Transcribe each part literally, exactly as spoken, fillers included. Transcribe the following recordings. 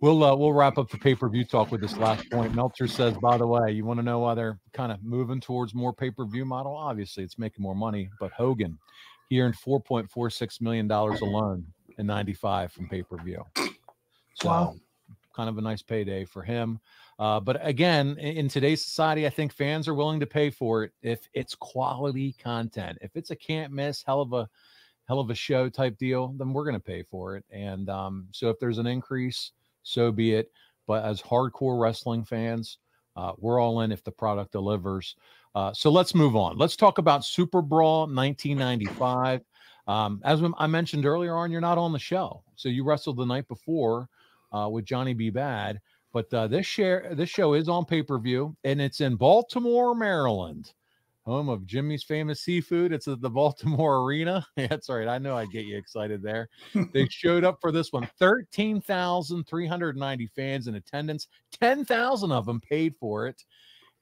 We'll uh, we'll wrap up the pay-per-view talk with this last point. Meltzer says, by the way, you want to know why they're kind of moving towards more pay-per-view model? Obviously, it's making more money. But Hogan, he earned four point four six million dollars alone in ninety-five from pay-per-view. So wow. Kind of a nice payday for him. Uh, but again, in, in today's society, I think fans are willing to pay for it if it's quality content. If it's a can't miss, hell of a hell of a show type deal, then we're going to pay for it. And um, so if there's an increase, so be it. But as hardcore wrestling fans, uh, we're all in if the product delivers. Uh, so let's move on. Let's talk about Super Brawl nineteen ninety-five. Um, as I mentioned earlier on, you're not on the show. So you wrestled the night before uh, with Johnny B. Bad. But uh, this, share, this show is on pay-per-view, and it's in Baltimore, Maryland, home of Jimmy's Famous Seafood. It's at the Baltimore Arena. That's right. I know I'd get you excited there. They showed up for this one. thirteen thousand three hundred ninety fans in attendance. ten thousand of them paid for it.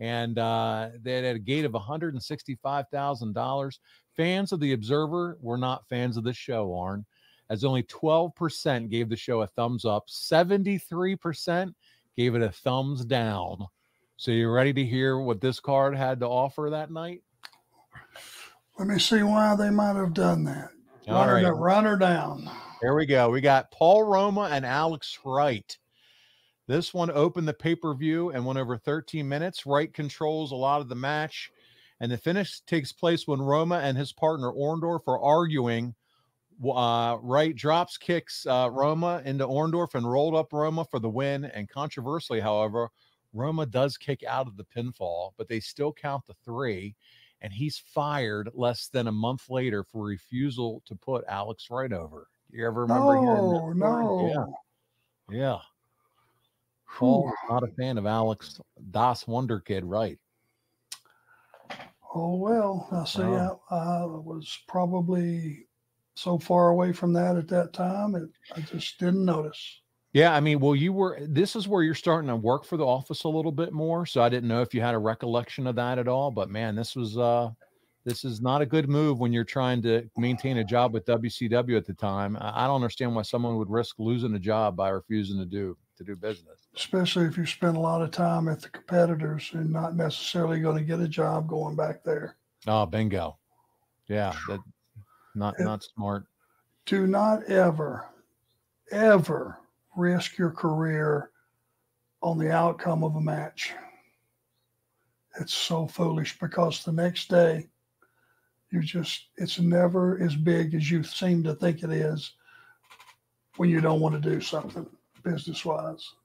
And uh, they had a gate of one hundred sixty-five thousand dollars. Fans of The Observer were not fans of this show, Arn, as only twelve percent gave the show a thumbs up. seventy-three percent gave it a thumbs down. So you ready to hear what this card had to offer that night? Let me see why they might have done that. All right. Run her down. Here we go. We got Paul Roma and Alex Wright. This one opened the pay-per-view and went over thirteen minutes. Wright controls a lot of the match. And the finish takes place when Roma and his partner Orndorff are arguing. Uh, Wright drops kicks uh, Roma into Orndorff and rolled up Roma for the win. And controversially, however, Roma does kick out of the pinfall, but they still count the three, and he's fired less than a month later for refusal to put Alex Wright over. You ever remember? Oh, no, no. Yeah. Yeah. Paul, not a fan of Alex Das Wonder Kid Wright. Oh, well, I see. Oh. I, I was probably so far away from that at that time, it, I just didn't notice. Yeah, I mean, well, you were, this is where you're starting to work for the office a little bit more. So I didn't know if you had a recollection of that at all, but man, this was, uh, this is not a good move when you're trying to maintain a job with W C W at the time. I don't understand why someone would risk losing a job by refusing to do, to do business. Especially if you spend a lot of time at the competitors and not necessarily going to get a job going back there. Oh, bingo. Yeah. That, not, it, not smart. Do not ever, ever risk your career on the outcome of a match. It's so foolish because the next day you just, it's never as big as you seem to think it is when you don't want to do something business-wise.